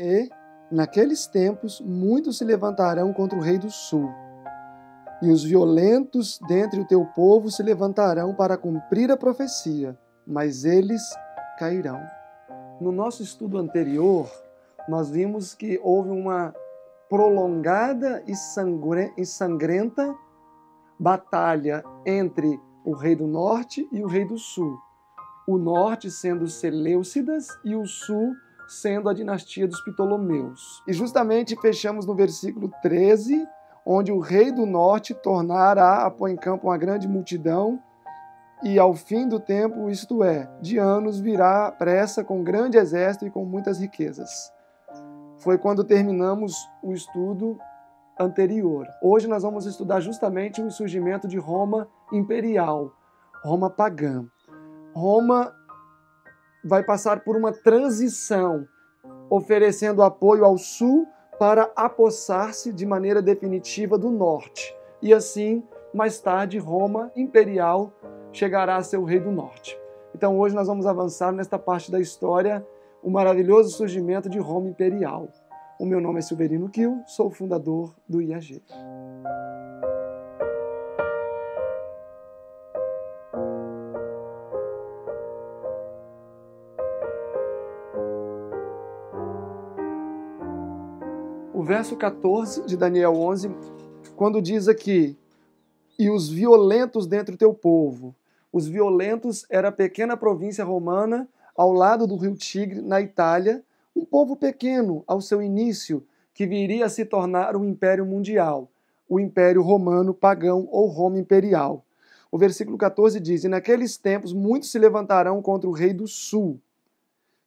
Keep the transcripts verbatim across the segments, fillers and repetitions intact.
E, naqueles tempos, muitos se levantarão contra o rei do sul, e os violentos dentre o teu povo se levantarão para cumprir a profecia, mas eles cairão. No nosso estudo anterior, nós vimos que houve uma prolongada e sangrenta batalha entre o rei do norte e o rei do sul. O norte sendo os Seleucidas e o sul sendo a dinastia dos Ptolomeus. E justamente fechamos no versículo treze, onde o rei do norte tornará a pôr em campo uma grande multidão, e ao fim do tempo, isto é, de anos, virá pressa com grande exército e com muitas riquezas. Foi quando terminamos o estudo anterior. Hoje nós vamos estudar justamente o surgimento de Roma imperial, Roma pagã. Roma vai passar por uma transição, oferecendo apoio ao sul, para apossar-se de maneira definitiva do norte. E assim, mais tarde, Roma imperial chegará a ser o rei do norte. Então hoje nós vamos avançar nesta parte da história, o maravilhoso surgimento de Roma imperial. O meu nome é Silverino Küll, sou o fundador do I A G E. O verso quatorze de Daniel onze, quando diz aqui, e os violentos dentre o teu povo. Os violentos era a pequena província romana, ao lado do rio Tigre, na Itália, um povo pequeno ao seu início, que viria a se tornar um império mundial, o Império Romano Pagão ou Roma Imperial. O versículo quatorze diz, e naqueles tempos muitos se levantarão contra o rei do sul.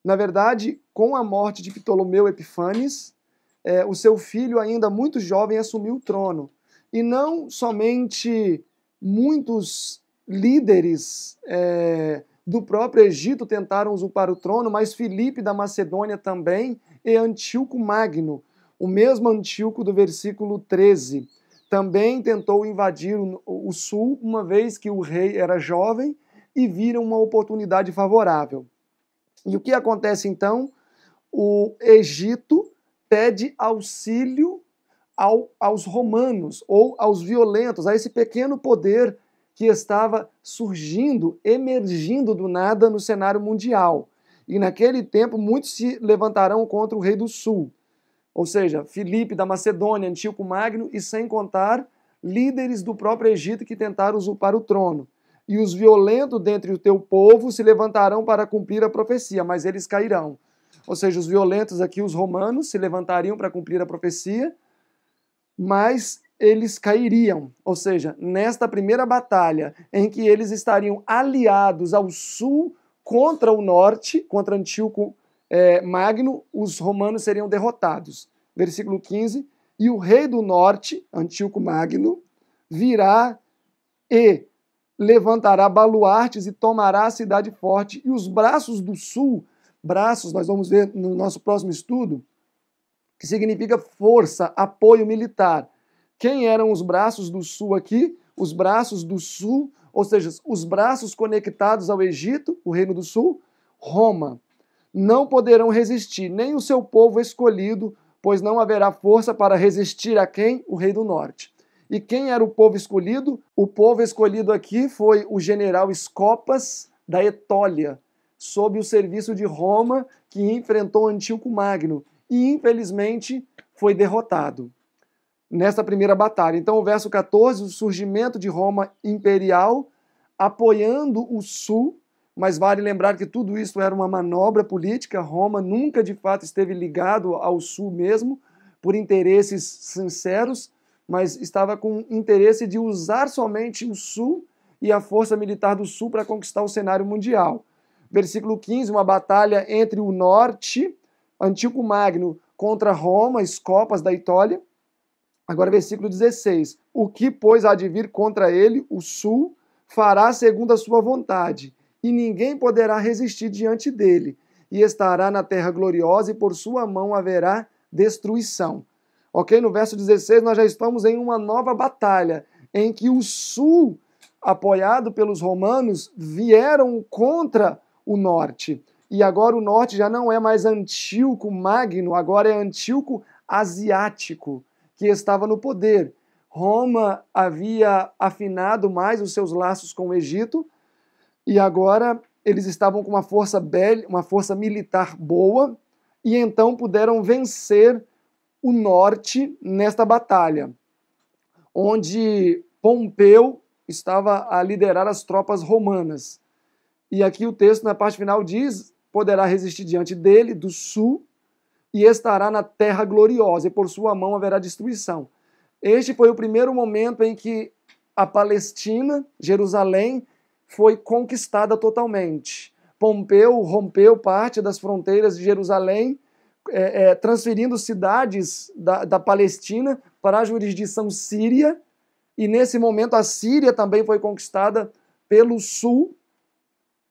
Na verdade, com a morte de Ptolomeu Epifanes, É, o seu filho, ainda muito jovem, assumiu o trono. E não somente muitos líderes é, do próprio Egito tentaram usurpar o trono, mas Filipe da Macedônia também, e Antíoco Magno, o mesmo Antíoco do versículo treze, também tentou invadir o, o sul, uma vez que o rei era jovem, e viram uma oportunidade favorável. E o que acontece então? O Egito pede auxílio ao, aos romanos ou aos violentos, a esse pequeno poder que estava surgindo, emergindo do nada no cenário mundial. E naquele tempo muitos se levantarão contra o rei do sul, ou seja, Filipe da Macedônia, Antíoco Magno, e sem contar líderes do próprio Egito que tentaram usurpar o trono. E os violentos dentre o teu povo se levantarão para cumprir a profecia, mas eles cairão. Ou seja, os violentos aqui, os romanos, se levantariam para cumprir a profecia, mas eles cairiam. Ou seja, nesta primeira batalha, em que eles estariam aliados ao sul contra o norte, contra Antíoco eh, Magno, os romanos seriam derrotados. Versículo quinze, e o rei do norte, Antíoco Magno, virá e levantará baluartes e tomará a cidade forte, e os braços do sul, braços, nós vamos ver no nosso próximo estudo, que significa força, apoio militar. Quem eram os braços do sul aqui? Os braços do sul, ou seja, os braços conectados ao Egito, o reino do sul, Roma. Não poderão resistir, nem o seu povo escolhido, pois não haverá força para resistir a quem? O rei do norte. E quem era o povo escolhido? O povo escolhido aqui foi o general Scopas da Etólia, sob o serviço de Roma, que enfrentou Antíoco Magno e, infelizmente, foi derrotado nesta primeira batalha. Então, o verso quatorze, o surgimento de Roma imperial, apoiando o sul, mas vale lembrar que tudo isso era uma manobra política. Roma nunca, de fato, esteve ligado ao sul mesmo, por interesses sinceros, mas estava com interesse de usar somente o sul e a força militar do sul para conquistar o cenário mundial. Versículo quinze, uma batalha entre o norte, Antíoco Magno, contra Roma, Scopas da Etólia. Agora, versículo dezesseis. O que, pois, há de vir contra ele, o sul, fará segundo a sua vontade, e ninguém poderá resistir diante dele, e estará na terra gloriosa, e por sua mão haverá destruição. Ok? No verso dezesseis, nós já estamos em uma nova batalha, em que o sul, apoiado pelos romanos, vieram contra o norte. E agora o norte já não é mais Antíoco Magno, agora é Antíoco Asiático, que estava no poder. Roma havia afinado mais os seus laços com o Egito, e agora eles estavam com uma força bel, uma força militar boa, e então puderam vencer o norte nesta batalha, onde Pompeu estava a liderar as tropas romanas. E aqui o texto, na parte final, diz: poderá resistir diante dele, do sul, e estará na terra gloriosa, e por sua mão haverá destruição. Este foi o primeiro momento em que a Palestina, Jerusalém, foi conquistada totalmente. Pompeu rompeu parte das fronteiras de Jerusalém, é, é, transferindo cidades da, da Palestina para a jurisdição síria, e nesse momento a Síria também foi conquistada pelo sul,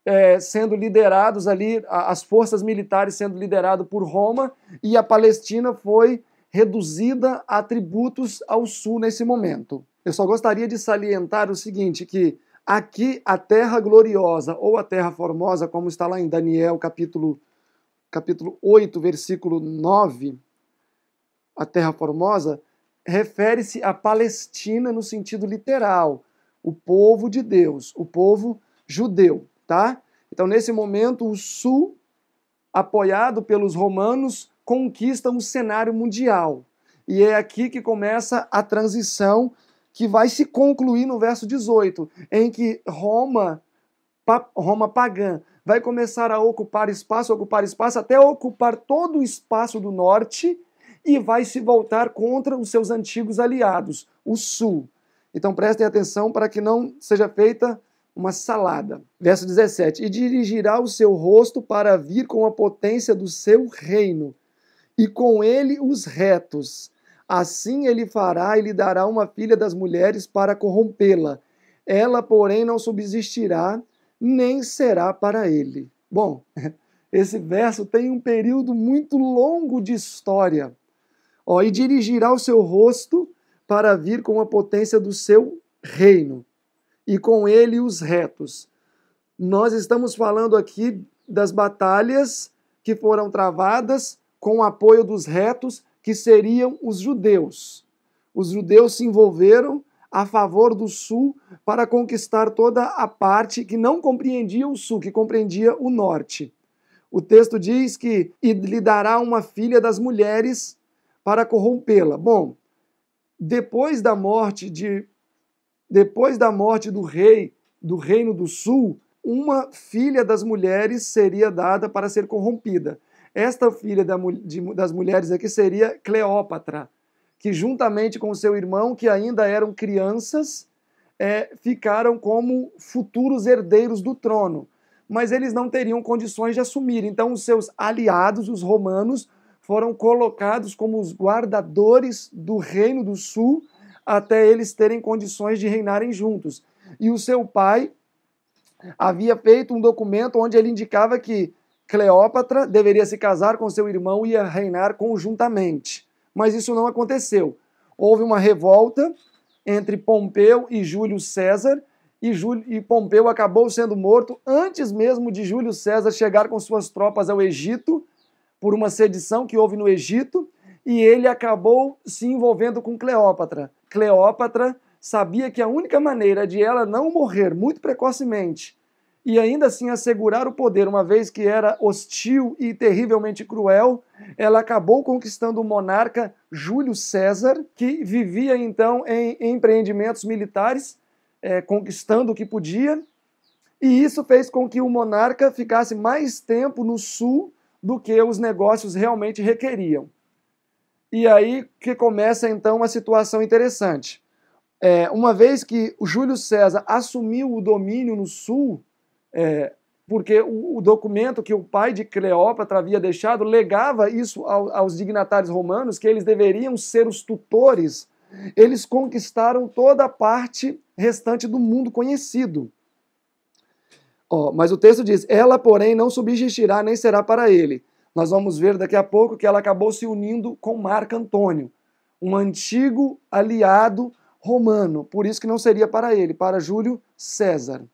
É, sendo liderados ali, as forças militares sendo lideradas por Roma, e a Palestina foi reduzida a tributos ao sul nesse momento. Eu só gostaria de salientar o seguinte, que aqui a Terra Gloriosa, ou a Terra Formosa, como está lá em Daniel, capítulo, capítulo oito, versículo nove, a Terra Formosa refere-se à Palestina no sentido literal, o povo de Deus, o povo judeu. Tá? Então, nesse momento, o sul, apoiado pelos romanos, conquista um cenário mundial. E é aqui que começa a transição que vai se concluir no verso dezoito, em que Roma, Roma pagã, vai começar a ocupar espaço, ocupar espaço, até ocupar todo o espaço do norte, e vai se voltar contra os seus antigos aliados, o sul. Então, prestem atenção para que não seja feita uma salada. Verso dezessete. E dirigirá o seu rosto para vir com a potência do seu reino, e com ele os retos. Assim ele fará e lhe dará uma filha das mulheres para corrompê-la. Ela, porém, não subsistirá, nem será para ele. Bom, esse verso tem um período muito longo de história. Ó, e dirigirá o seu rosto para vir com a potência do seu reino, e com ele os retos. Nós estamos falando aqui das batalhas que foram travadas com o apoio dos retos, que seriam os judeus. Os judeus se envolveram a favor do sul para conquistar toda a parte que não compreendia o sul, que compreendia o norte. O texto diz que e lhe dará uma filha das mulheres para corrompê-la. Bom, depois da morte de Depois da morte do rei do Reino do Sul, uma filha das mulheres seria dada para ser corrompida. Esta filha da, de, das mulheres aqui seria Cleópatra, que juntamente com seu irmão, que ainda eram crianças, é, ficaram como futuros herdeiros do trono. Mas eles não teriam condições de assumir, então os seus aliados, os romanos, foram colocados como os guardadores do Reino do Sul, até eles terem condições de reinarem juntos. E o seu pai havia feito um documento onde ele indicava que Cleópatra deveria se casar com seu irmão e ia reinar conjuntamente. Mas isso não aconteceu. Houve uma revolta entre Pompeu e Júlio César, e, Júlio, e Pompeu acabou sendo morto antes mesmo de Júlio César chegar com suas tropas ao Egito, por uma sedição que houve no Egito, e ele acabou se envolvendo com Cleópatra. Cleópatra sabia que a única maneira de ela não morrer muito precocemente e ainda assim assegurar o poder, uma vez que era hostil e terrivelmente cruel, ela acabou conquistando o monarca Júlio César, que vivia então em empreendimentos militares, é, conquistando o que podia, e isso fez com que o monarca ficasse mais tempo no sul do que os negócios realmente requeriam. E aí que começa, então, uma situação interessante. É, uma vez que o Júlio César assumiu o domínio no sul, é, porque o, o documento que o pai de Cleópatra havia deixado legava isso ao, aos dignatários romanos, que eles deveriam ser os tutores, eles conquistaram toda a parte restante do mundo conhecido. Ó, mas o texto diz, ela, porém, não subsistirá nem será para ele. Nós vamos ver daqui a pouco que ela acabou se unindo com Marco Antônio, um antigo aliado romano, por isso que não seria para ele, para Júlio César.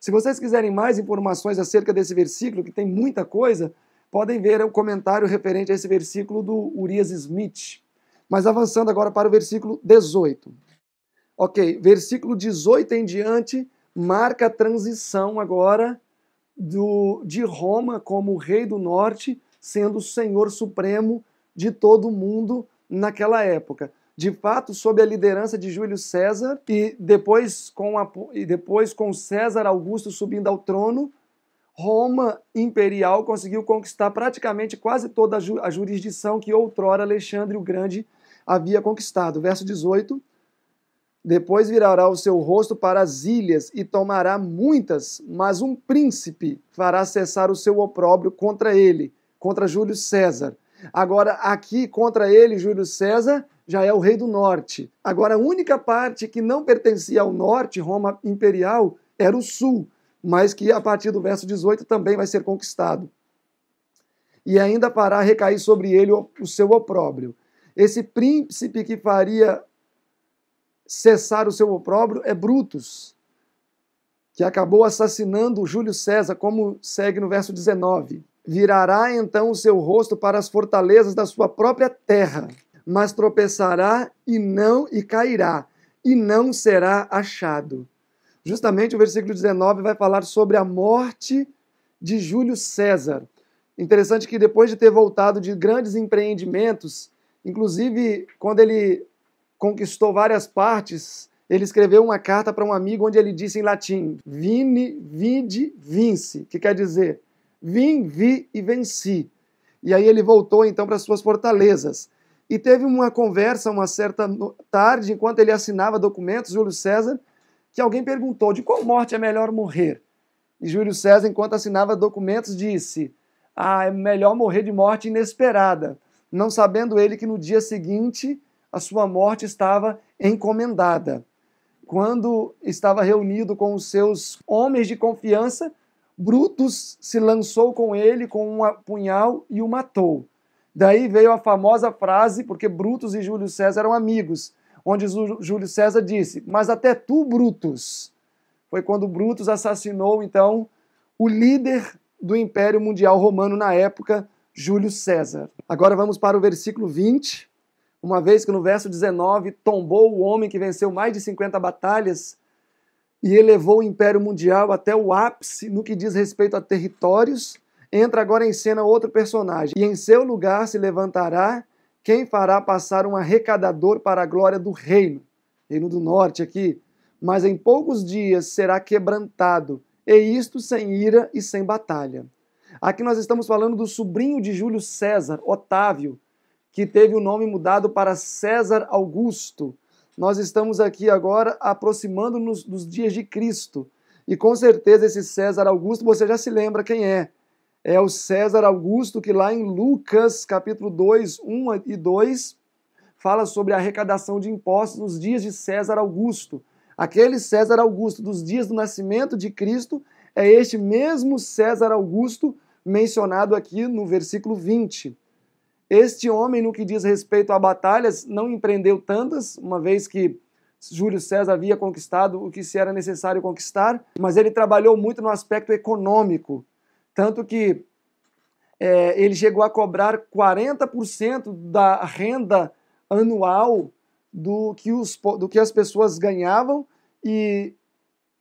Se vocês quiserem mais informações acerca desse versículo, que tem muita coisa, podem ver o comentário referente a esse versículo do Urias Smith. Mas avançando agora para o versículo dezoito. Ok, versículo dezoito em diante marca a transição agora do, de Roma como rei do norte, sendo o senhor supremo de todo o mundo naquela época. De fato, sob a liderança de Júlio César, e depois com, a, e depois com César Augusto subindo ao trono, Roma imperial conseguiu conquistar praticamente quase toda a, ju a jurisdição que outrora Alexandre o Grande havia conquistado. Verso dezoito. Depois virará o seu rosto para as ilhas e tomará muitas, mas um príncipe fará cessar o seu opróbrio contra ele, contra Júlio César. Agora, aqui contra ele, Júlio César já é o rei do norte. Agora, a única parte que não pertencia ao norte, Roma imperial, era o sul, mas que a partir do verso dezoito também vai ser conquistado. E ainda fará recair sobre ele o seu opróbrio. Esse príncipe que faria cessar o seu opróbrio é Brutus, que acabou assassinando Júlio César, como segue no verso dezenove. Virará então o seu rosto para as fortalezas da sua própria terra, mas tropeçará e não e cairá, e não será achado. Justamente o versículo dezenove vai falar sobre a morte de Júlio César. Interessante que depois de ter voltado de grandes empreendimentos, inclusive quando ele conquistou várias partes, ele escreveu uma carta para um amigo onde ele disse em latim, Vini, vidi, vinci, que quer dizer, vim, vi e venci. E aí ele voltou então para suas fortalezas. E teve uma conversa uma certa tarde, enquanto ele assinava documentos, Júlio César, que alguém perguntou de qual morte é melhor morrer. E Júlio César, enquanto assinava documentos, disse, ah, é melhor morrer de morte inesperada, não sabendo ele que no dia seguinte a sua morte estava encomendada. Quando estava reunido com os seus homens de confiança, Brutus se lançou com ele com um punhal e o matou. Daí veio a famosa frase, porque Brutus e Júlio César eram amigos, onde Júlio César disse, mas até tu, Brutus. Foi quando Brutus assassinou, então, o líder do Império Mundial Romano na época, Júlio César. Agora vamos para o versículo vinte, uma vez que no verso dezenove tombou o homem que venceu mais de cinquenta batalhas e elevou o Império Mundial até o ápice no que diz respeito a territórios, entra agora em cena outro personagem, e em seu lugar se levantará quem fará passar um arrecadador para a glória do reino, reino do norte aqui, mas em poucos dias será quebrantado, e isto sem ira e sem batalha. Aqui nós estamos falando do sobrinho de Júlio César, Otávio, que teve o nome mudado para César Augusto. Nós estamos aqui agora aproximando-nos dos dias de Cristo, e com certeza esse César Augusto, você já se lembra quem é. É o César Augusto que lá em Lucas, capítulo dois, um e dois, fala sobre a arrecadação de impostos nos dias de César Augusto. Aquele César Augusto dos dias do nascimento de Cristo é este mesmo César Augusto mencionado aqui no versículo vinte. Este homem, no que diz respeito a batalhas, não empreendeu tantas, uma vez que Júlio César havia conquistado o que se era necessário conquistar, mas ele trabalhou muito no aspecto econômico. Tanto que é, ele chegou a cobrar quarenta por cento da renda anual do que, os, do que as pessoas ganhavam e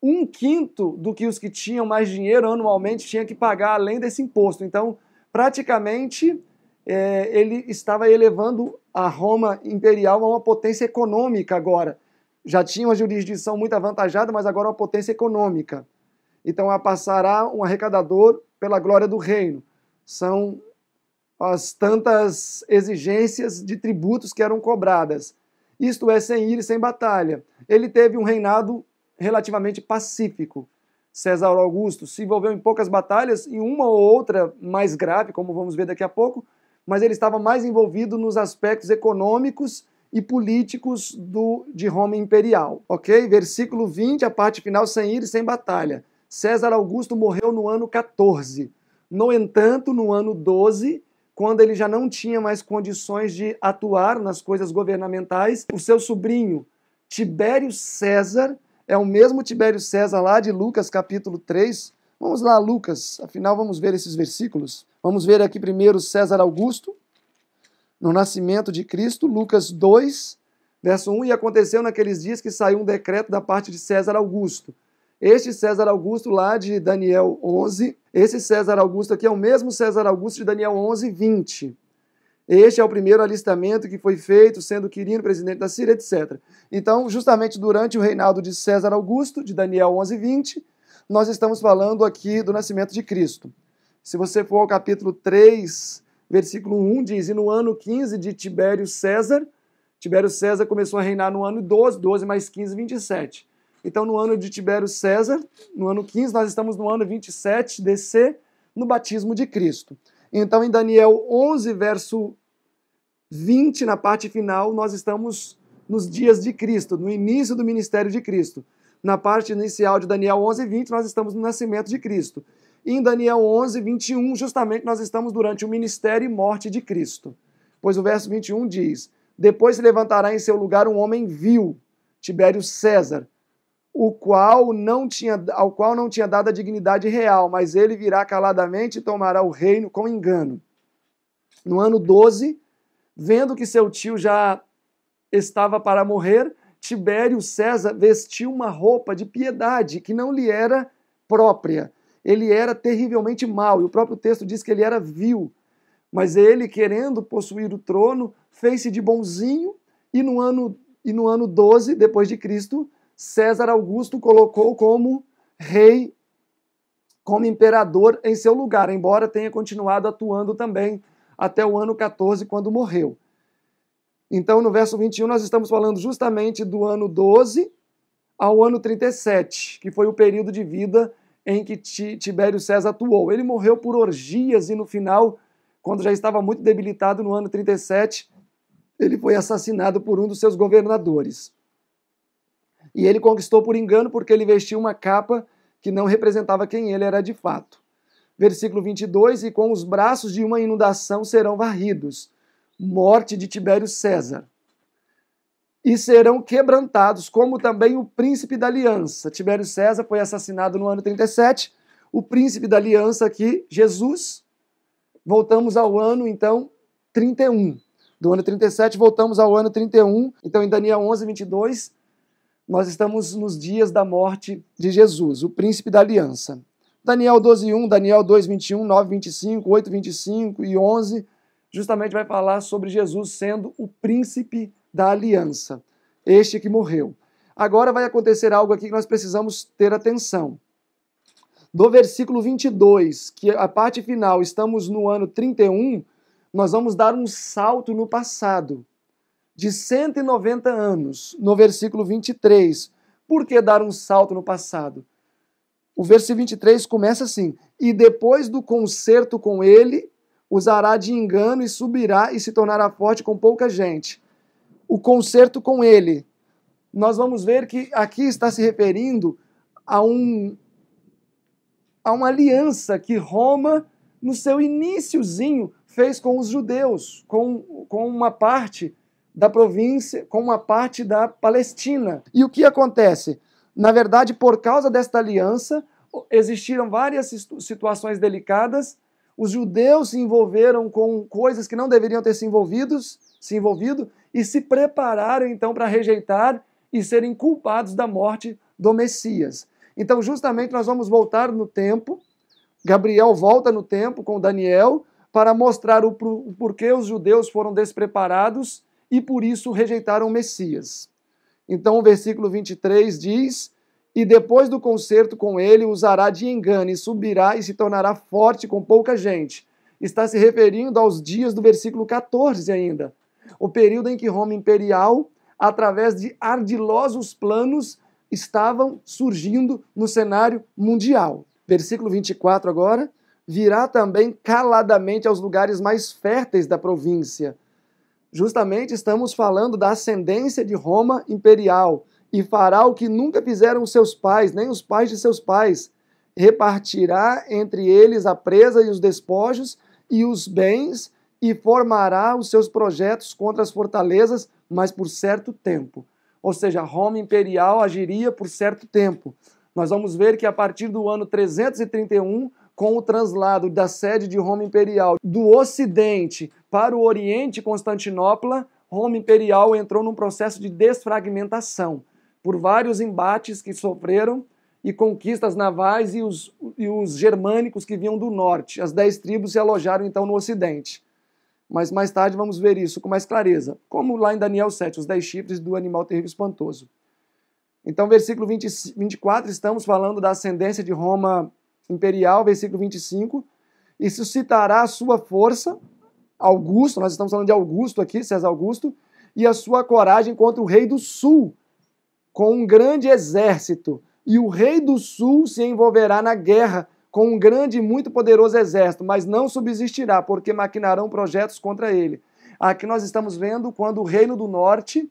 um quinto do que os que tinham mais dinheiro anualmente tinha que pagar além desse imposto. Então, praticamente, é, ele estava elevando a Roma imperial a uma potência econômica agora. Já tinha uma jurisdição muito avantajada, mas agora uma potência econômica. Então, a passará um arrecadador pela glória do reino. São as tantas exigências de tributos que eram cobradas. Isto é, sem ira e sem batalha. Ele teve um reinado relativamente pacífico. César Augusto se envolveu em poucas batalhas, em uma ou outra mais grave, como vamos ver daqui a pouco, mas ele estava mais envolvido nos aspectos econômicos e políticos do, de Roma imperial. Ok? Versículo vinte, a parte final, sem ira e sem batalha. César Augusto morreu no ano quatorze. No entanto, no ano doze, quando ele já não tinha mais condições de atuar nas coisas governamentais, o seu sobrinho Tibério César É o mesmo Tibério César lá de Lucas capítulo três. Vamos lá, Lucas. Afinal, vamos ver esses versículos. Vamos ver aqui primeiro César Augusto, no nascimento de Cristo, Lucas dois, verso um. E aconteceu naqueles dias que saiu um decreto da parte de César Augusto. Este César Augusto lá de Daniel onze. Esse César Augusto aqui é o mesmo César Augusto de Daniel onze, vinte. Este é o primeiro alistamento que foi feito, sendo Quirino presidente da Síria, etcétera. Então, justamente durante o reinado de César Augusto, de Daniel onze, vinte, nós estamos falando aqui do nascimento de Cristo. Se você for ao capítulo três, versículo um, diz, e no ano quinze de Tibério César, Tibério César começou a reinar no ano doze, doze mais quinze, vinte e sete. Então, no ano de Tibério César, no ano quinze, nós estamos no ano vinte e sete D C, no batismo de Cristo. Então, em Daniel onze, verso vinte, na parte final, nós estamos nos dias de Cristo, no início do ministério de Cristo. Na parte inicial de Daniel onze, vinte, nós estamos no nascimento de Cristo. E em Daniel onze, vinte e um, justamente nós estamos durante o ministério e morte de Cristo. Pois o verso vinte e um diz, depois se levantará em seu lugar um homem vil, Tibério César, o qual não tinha, ao qual não tinha dado a dignidade real, mas ele virá caladamente e tomará o reino com engano. No ano doze, vendo que seu tio já estava para morrer, Tibério César vestiu uma roupa de piedade que não lhe era própria. Ele era terrivelmente mau, e o próprio texto diz que ele era vil. Mas ele, querendo possuir o trono, fez-se de bonzinho, e no ano, e no ano doze, depois de Cristo, César Augusto colocou como rei, como imperador em seu lugar, embora tenha continuado atuando também até o ano quatorze, quando morreu. Então, no verso vinte e um, nós estamos falando justamente do ano doze ao ano trinta e sete, que foi o período de vida em que Tibério César atuou. Ele morreu por orgias e, no final, quando já estava muito debilitado, no ano trinta e sete, ele foi assassinado por um dos seus governadores. E ele conquistou por engano porque ele vestiu uma capa que não representava quem ele era de fato. Versículo vinte e dois, e com os braços de uma inundação serão varridos, morte de Tibério César. E serão quebrantados, como também o príncipe da aliança. Tibério César foi assassinado no ano trinta e sete, o príncipe da aliança aqui, Jesus. Voltamos ao ano, então, trinta e um. Do ano trinta e sete, voltamos ao ano trinta e um. Então, em Daniel onze, vinte e dois... nós estamos nos dias da morte de Jesus, o príncipe da aliança. Daniel doze, um, Daniel dois, vinte e um, nove, vinte e cinco, oito, vinte e cinco e onze, justamente vai falar sobre Jesus sendo o príncipe da aliança, este que morreu. Agora vai acontecer algo aqui que nós precisamos ter atenção. Do versículo vinte e dois, que é a parte final, estamos no ano trinta e um, nós vamos dar um salto no passado de cento e noventa anos, no versículo vinte e três. Por que dar um salto no passado? O versículo vinte e três começa assim, e depois do concerto com ele, usará de engano e subirá e se tornará forte com pouca gente. O concerto com ele. Nós vamos ver que aqui está se referindo a, um, a uma aliança que Roma, no seu iniciozinho, fez com os judeus, com, com uma parte da província, com uma parte da Palestina. E o que acontece? Na verdade, por causa desta aliança, existiram várias situações delicadas, os judeus se envolveram com coisas que não deveriam ter se, envolvidos, se envolvido e se prepararam, então, para rejeitar e serem culpados da morte do Messias. Então, justamente, nós vamos voltar no tempo, Gabriel volta no tempo com Daniel, para mostrar o porquê os judeus foram despreparados e por isso rejeitaram o Messias. Então o versículo vinte e três diz, e depois do concerto com ele, usará de engano, e subirá e se tornará forte com pouca gente. Está se referindo aos dias do versículo quatorze ainda, o período em que Roma imperial, através de ardilosos planos, estavam surgindo no cenário mundial. Versículo vinte e quatro agora, virá também caladamente aos lugares mais férteis da província. Justamente estamos falando da ascendência de Roma imperial, e fará o que nunca fizeram seus pais, nem os pais de seus pais, repartirá entre eles a presa e os despojos e os bens, e formará os seus projetos contra as fortalezas, mas por certo tempo. ou seja, a Roma imperial agiria por certo tempo. Nós vamos ver que a partir do ano trezentos e trinta e um, com o translado da sede de Roma imperial do Ocidente para o Oriente, Constantinopla, Roma imperial entrou num processo de desfragmentação, por vários embates que sofreram e conquistas navais e os, e os germânicos que vinham do norte. As dez tribos se alojaram então no Ocidente. Mas mais tarde vamos ver isso com mais clareza, como lá em Daniel sete, os dez chifres do animal terrível espantoso. Então, versículo vinte, vinte e quatro, estamos falando da ascendência de Roma imperial, versículo vinte e cinco, e suscitará a sua força, Augusto, nós estamos falando de Augusto aqui, César Augusto, e a sua coragem contra o rei do sul, com um grande exército, e o rei do sul se envolverá na guerra com um grande e muito poderoso exército, mas não subsistirá, porque maquinarão projetos contra ele. Aqui nós estamos vendo quando o reino do norte,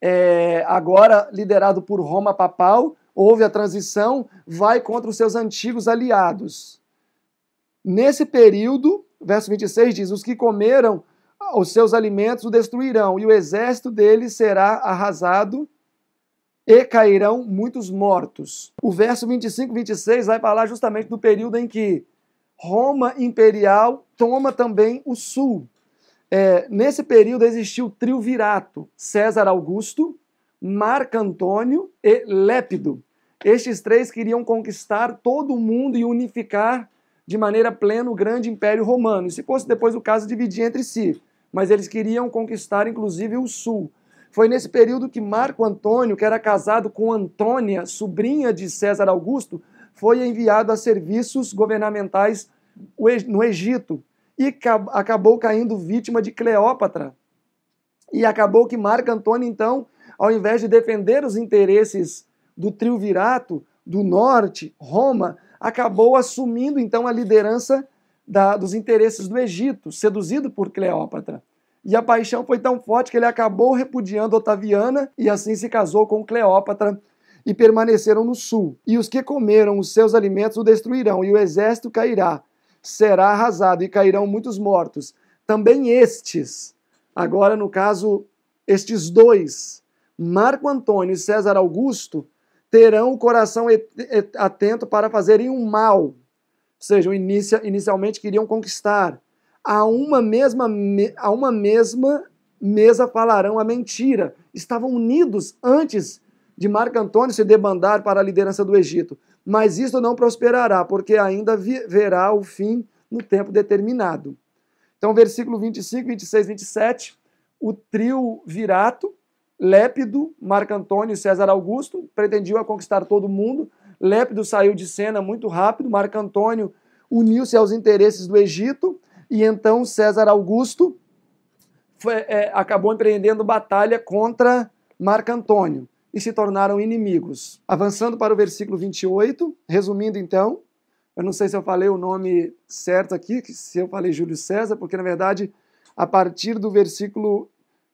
é, agora liderado por Roma papal, houve a transição, vai contra os seus antigos aliados. Nesse período, verso vinte e seis diz, os que comeram os seus alimentos o destruirão, e o exército dele será arrasado, e cairão muitos mortos. O verso vinte e cinco, vinte e seis vai falar justamente do período em que Roma imperial toma também o sul. É, nesse período existiu o triunvirato, César Augusto, Marco Antônio e Lépido. Estes três queriam conquistar todo o mundo e unificar de maneira plena o grande império romano. E se fosse depois o caso, dividir entre si. Mas eles queriam conquistar inclusive o sul. Foi nesse período que Marco Antônio, que era casado com Antônia, sobrinha de César Augusto, foi enviado a serviços governamentais no Egito e acabou caindo vítima de Cleópatra. E acabou que Marco Antônio, então, ao invés de defender os interesses do triunvirato do norte, Roma, acabou assumindo, então, a liderança da, dos interesses do Egito, seduzido por Cleópatra. E a paixão foi tão forte que ele acabou repudiando Otaviana e assim se casou com Cleópatra e permaneceram no sul. E os que comeram os seus alimentos o destruirão e o exército cairá, será arrasado e cairão muitos mortos. Também estes, agora no caso estes dois, Marco Antônio e César Augusto, terão o coração atento para fazerem um mal, ou seja, inicia, inicialmente queriam conquistar. A uma, mesma, a uma mesma mesa falarão a mentira. Estavam unidos antes de Marco Antônio se debandar para a liderança do Egito. Mas isto não prosperará, porque ainda verá o fim no tempo determinado. Então, versículo vinte e cinco, vinte e seis, vinte e sete, o trio virato, Lépido, Marco Antônio e César Augusto, pretendiam conquistar todo mundo. Lépido saiu de cena muito rápido, Marco Antônio uniu-se aos interesses do Egito, e então César Augusto foi, é, acabou empreendendo batalha contra Marco Antônio e se tornaram inimigos. Avançando para o versículo vinte e oito, resumindo então, eu não sei se eu falei o nome certo aqui, se eu falei Júlio César, porque na verdade a partir do versículo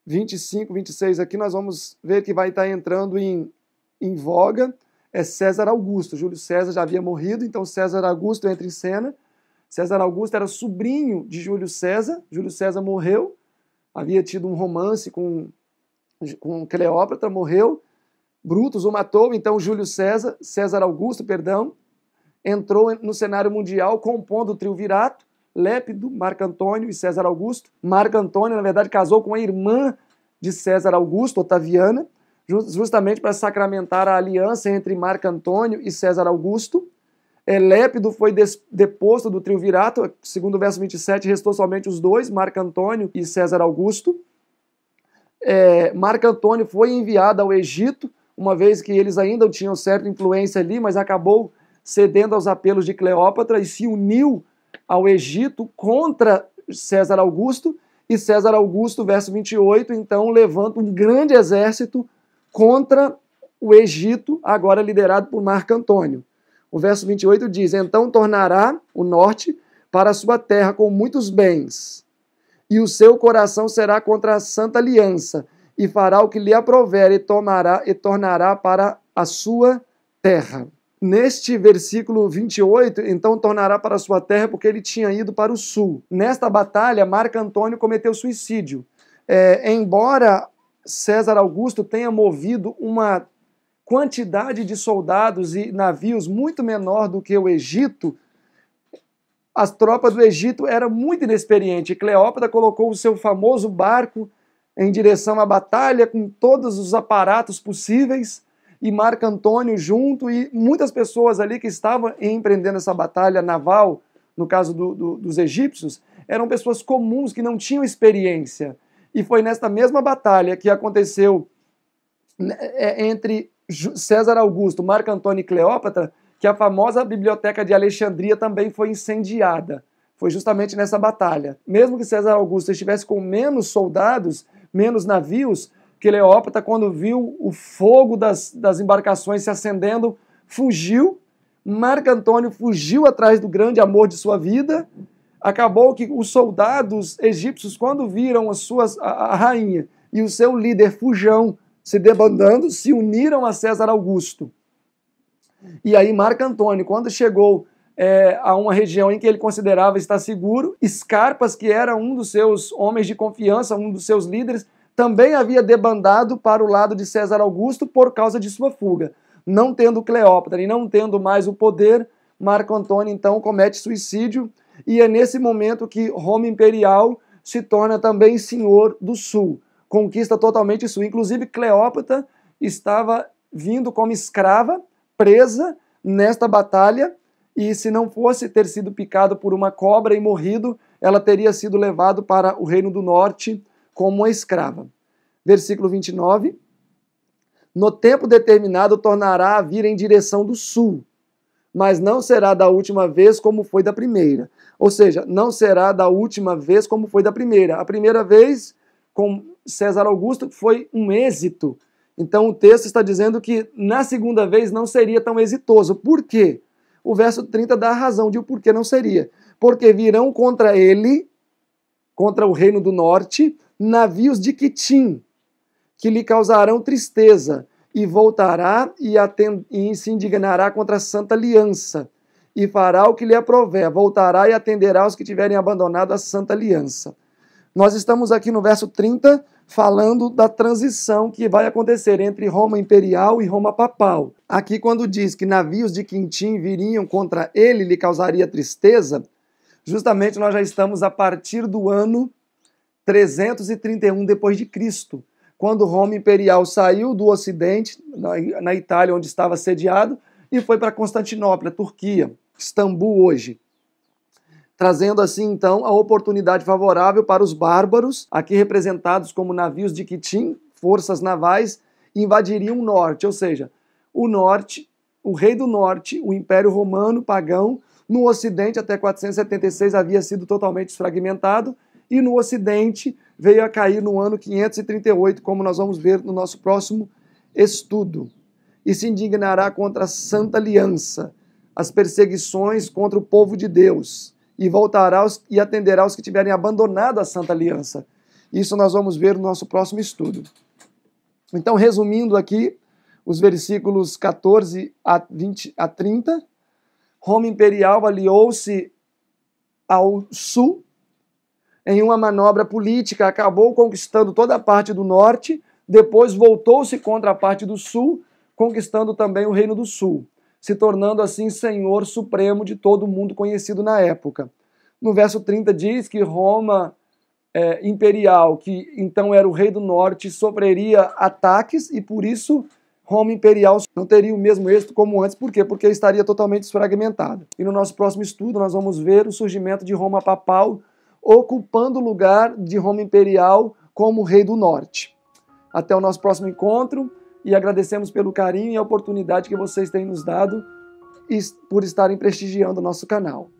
vinte e cinco, vinte e seis aqui nós vamos ver que vai estar entrando em, em voga, é César Augusto. Júlio César já havia morrido, então César Augusto entra em cena. César Augusto era sobrinho de Júlio César, Júlio César morreu, havia tido um romance com, com Cleópatra, morreu, Brutus o matou, então Júlio César, César Augusto, perdão, entrou no cenário mundial compondo o triunvirato, Lépido, Marco Antônio e César Augusto. Marco Antônio, na verdade, casou com a irmã de César Augusto, Otaviana, justamente para sacramentar a aliança entre Marco Antônio e César Augusto. Lépido foi deposto do triunvirato, segundo o verso vinte e sete, restou somente os dois, Marco Antônio e César Augusto. É, Marco Antônio foi enviado ao Egito, uma vez que eles ainda tinham certa influência ali, mas acabou cedendo aos apelos de Cleópatra e se uniu ao Egito contra César Augusto. E César Augusto, verso vinte e oito, então levanta um grande exército contra o Egito, agora liderado por Marco Antônio. O verso vinte e oito diz, então tornará o norte para a sua terra com muitos bens, e o seu coração será contra a santa aliança, e fará o que lhe aprover, e, tomará, e tornará para a sua terra. Neste versículo vinte e oito, então tornará para a sua terra, porque ele tinha ido para o sul. Nesta batalha, Marco Antônio cometeu suicídio. É, embora César Augusto tenha movido uma quantidade de soldados e navios muito menor do que o Egito, as tropas do Egito eram muito inexperientes. Cleópatra colocou o seu famoso barco em direção à batalha com todos os aparatos possíveis e Marco Antônio junto e muitas pessoas ali que estavam empreendendo essa batalha naval, no caso do, do, dos egípcios, eram pessoas comuns que não tinham experiência. E foi nesta mesma batalha que aconteceu entre César Augusto, Marco Antônio e Cleópatra, que a famosa biblioteca de Alexandria também foi incendiada. Foi justamente nessa batalha. Mesmo que César Augusto estivesse com menos soldados, menos navios, Cleópatra, quando viu o fogo das, das embarcações se acendendo, fugiu. Marco Antônio fugiu atrás do grande amor de sua vida. Acabou que os soldados egípcios, quando viram as suas, a, a rainha e o seu líder Fujão se debandando, se uniram a César Augusto. E aí Marco Antônio, quando chegou é, a uma região em que ele considerava estar seguro, Scarpas, que era um dos seus homens de confiança, um dos seus líderes, também havia debandado para o lado de César Augusto por causa de sua fuga. Não tendo Cleópatra e não tendo mais o poder, Marco Antônio então comete suicídio, e é nesse momento que Roma Imperial se torna também senhor do sul. Conquista totalmente isso. Inclusive, Cleópatra estava vindo como escrava, presa nesta batalha, e se não fosse ter sido picado por uma cobra e morrido, ela teria sido levada para o Reino do Norte como uma escrava. Versículo vinte e nove. No tempo determinado tornará a vir em direção do sul, mas não será da última vez como foi da primeira. Ou seja, não será da última vez como foi da primeira. A primeira vez, com César Augusto, foi um êxito. Então o texto está dizendo que na segunda vez não seria tão exitoso. Por quê? O verso trinta dá a razão de o porquê não seria. Porque virão contra ele, contra o Reino do Norte, navios de Quitim, que lhe causarão tristeza, e voltará e, atend... e se indignará contra a Santa Aliança, e fará o que lhe aprouver, voltará e atenderá aos que tiverem abandonado a Santa Aliança. Nós estamos aqui no verso trinta falando da transição que vai acontecer entre Roma Imperial e Roma Papal. Aqui quando diz que navios de Quitim viriam contra ele, lhe causaria tristeza, justamente nós já estamos a partir do ano trezentos e trinta e um depois de Cristo, quando Roma Imperial saiu do Ocidente, na Itália onde estava sediado, e foi para Constantinopla, Turquia, Istambul hoje, trazendo assim então a oportunidade favorável para os bárbaros, aqui representados como navios de Quitim, forças navais, invadiriam o norte, ou seja, o norte, o rei do norte, o Império Romano pagão, no ocidente até quatrocentos e setenta e seis havia sido totalmente fragmentado, e no ocidente veio a cair no ano quinhentos e trinta e oito, como nós vamos ver no nosso próximo estudo. E se indignará contra a Santa Aliança, as perseguições contra o povo de Deus, e voltará aos, e atenderá aos que tiverem abandonado a Santa Aliança. Isso nós vamos ver no nosso próximo estudo. Então, resumindo aqui, os versículos quatorze a vinte a trinta, Roma Imperial aliou-se ao sul em uma manobra política, acabou conquistando toda a parte do norte, depois voltou-se contra a parte do sul, conquistando também o Reino do Sul, se tornando assim senhor supremo de todo o mundo conhecido na época. No verso trinta diz que Roma é, Imperial, que então era o rei do norte, sofreria ataques e por isso Roma Imperial não teria o mesmo êxito como antes. Por quê? Porque estaria totalmente fragmentada. E no nosso próximo estudo nós vamos ver o surgimento de Roma Papal ocupando o lugar de Roma Imperial como rei do norte. Até o nosso próximo encontro. E agradecemos pelo carinho e a oportunidade que vocês têm nos dado e por estarem prestigiando o nosso canal.